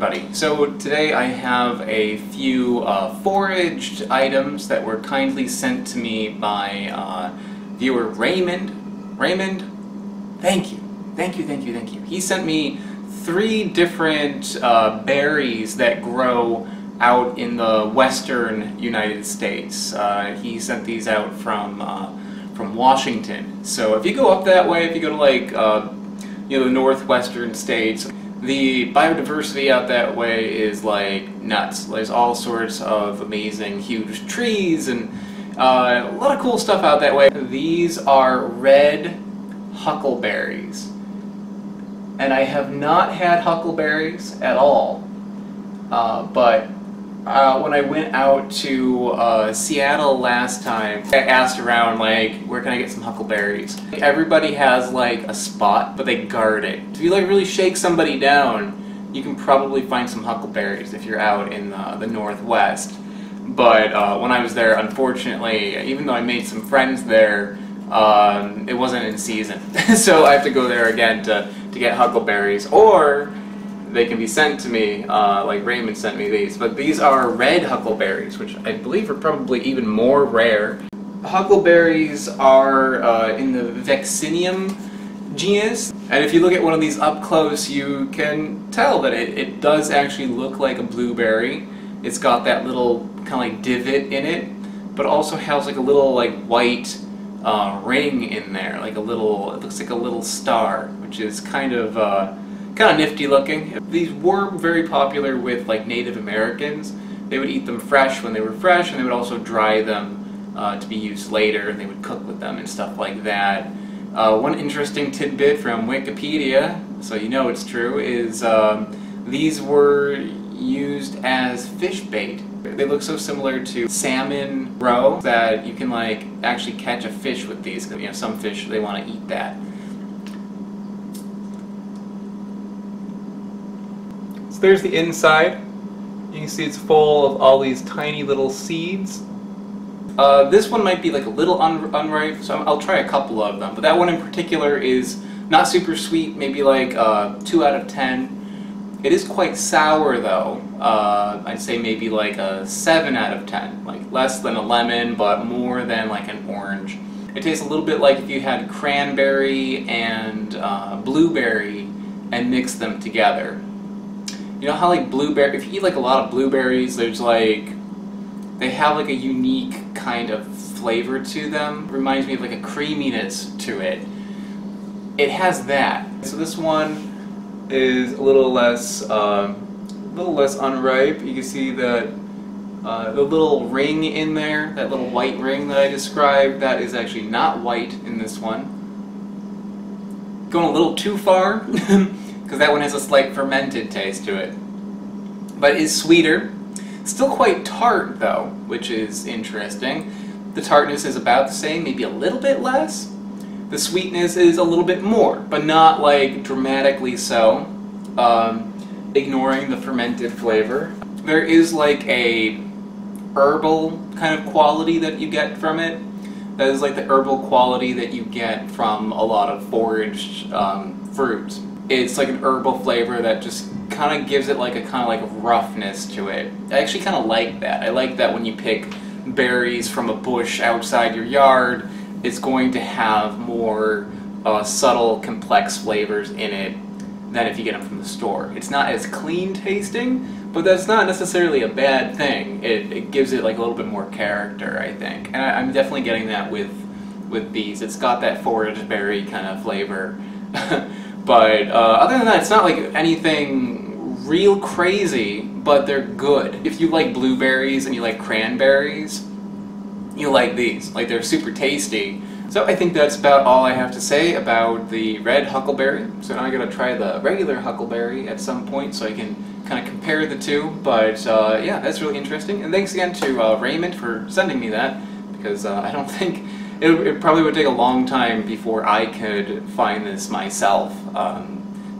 everybody. So today I have a few foraged items that were kindly sent to me by viewer Raymond. Raymond, thank you. Thank you, thank you, thank you. He sent me three different berries that grow out in the western United States. He sent these out from Washington. So if you go up that way, if you go to like the northwestern states, the biodiversity out that way is like nuts. There's all sorts of amazing huge trees and a lot of cool stuff out that way. These are red huckleberries, and I have not had huckleberries at all, but when I went out to Seattle last time, I asked around, like, where can I get some huckleberries? Everybody has, like, a spot, but they guard it. If you, like, really shake somebody down, you can probably find some huckleberries if you're out in the Northwest. But when I was there, unfortunately, even though I made some friends there, it wasn't in season. So I have to go there again to get huckleberries, or they can be sent to me, like Raymond sent me these. But these are red huckleberries, which I believe are probably even more rare. Huckleberries are in the Vaccinium genus, and if you look at one of these up close, you can tell that it does actually look like a blueberry. It's got that little kind of like divot in it, but also has like a little like white ring in there, like a little, it looks like a little star, which is kind of nifty looking. These were very popular with like Native Americans. They would eat them fresh when they were fresh, and they would also dry them to be used later, and they would cook with them and stuff like that. One interesting tidbit from Wikipedia, so you know it's true, is these were used as fish bait. They look so similar to salmon roe that you can like actually catch a fish with these. You know, some fish, they want to eat that. So there's the inside. You can see it's full of all these tiny little seeds. This one might be like a little unripe, so I'll try a couple of them. But that one in particular is not super sweet, maybe like 2 out of 10. It is quite sour though. I'd say maybe like a 7 out of 10. Like less than a lemon, but more than like an orange. It tastes a little bit like if you had cranberry and blueberry and mixed them together. You know how like blueberry, if you eat like a lot of blueberries, there's like, they have like a unique kind of flavor to them. Reminds me of like a creaminess to it. It has that. So this one is a little less unripe. You can see the little ring in there, that little white ring that I described. That is actually not white in this one. Going a little too far. Because that one has a slight fermented taste to it, but is sweeter. Still quite tart though, which is interesting. The tartness is about the same, maybe a little bit less. The sweetness is a little bit more, but not like dramatically so, ignoring the fermented flavor. There is like a herbal kind of quality that you get from it. That is like the herbal quality that you get from a lot of foraged fruits. It's like an herbal flavor that just kind of gives it like a roughness to it. I actually kind of like that. I like that when you pick berries from a bush outside your yard, it's going to have more subtle, complex flavors in it than if you get them from the store. It's not as clean tasting, but that's not necessarily a bad thing. It gives it like a little bit more character, I think. And I'm definitely getting that with these. It's got that foraged berry kind of flavor. But other than that, it's not like anything real crazy, but they're good. If you like blueberries and you like cranberries, you'll like these. Like, they're super tasty. So I think that's about all I have to say about the red huckleberry. So now I gotta try the regular huckleberry at some point so I can kind of compare the two. But yeah, that's really interesting. And thanks again to Raymond for sending me that, because I don't think... It probably would take a long time before I could find this myself.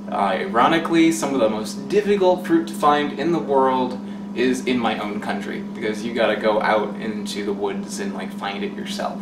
Ironically, some of the most difficult fruit to find in the world is in my own country, because you gotta go out into the woods and like find it yourself.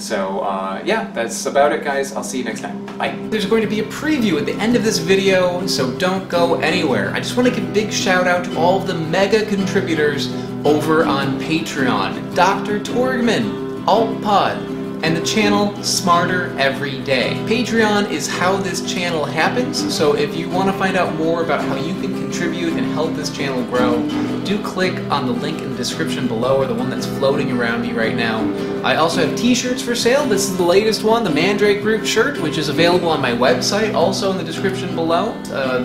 So yeah, that's about it, guys. I'll see you next time. Bye. There's going to be a preview at the end of this video, so don't go anywhere. I just want to give a big shout out to all the mega contributors over on Patreon. Dr. Torgman, AltPod, and the channel Smarter Every Day. Patreon is how this channel happens, so if you want to find out more about how you can contribute and help this channel grow, do click on the link in the description below, or the one that's floating around me right now. I also have t-shirts for sale. This is the latest one, the Mandrake Group shirt, which is available on my website, also in the description below.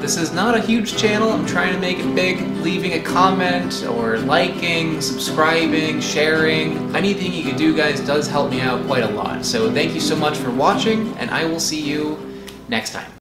This is not a huge channel. I'm trying to make it big. Leaving a comment or liking, subscribing, sharing, anything you can do, guys, does help me out quite a lot. So thank you so much for watching, and I will see you next time.